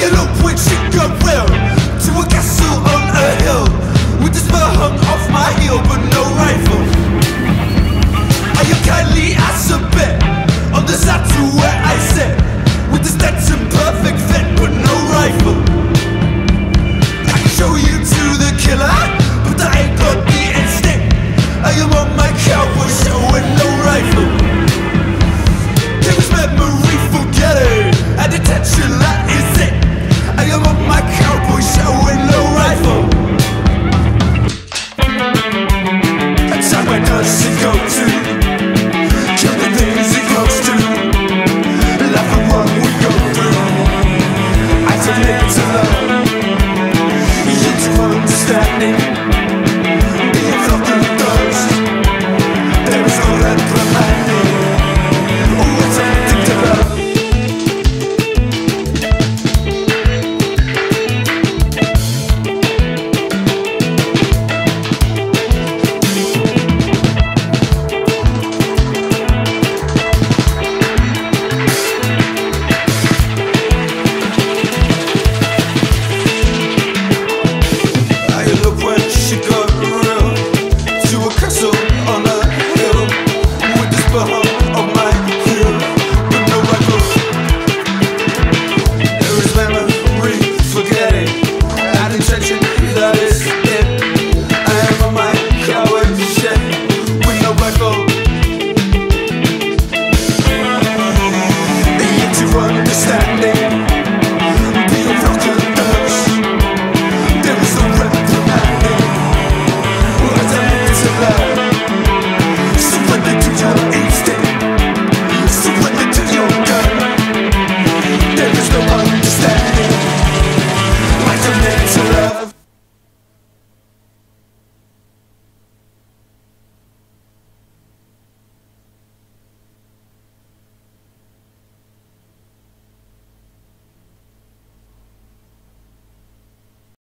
Higher up when she got well, to a castle on a hill, with the spur hung off my heel, but no rifle. I am kindly as a bet on the side to where I sit, with the Stetson perfect.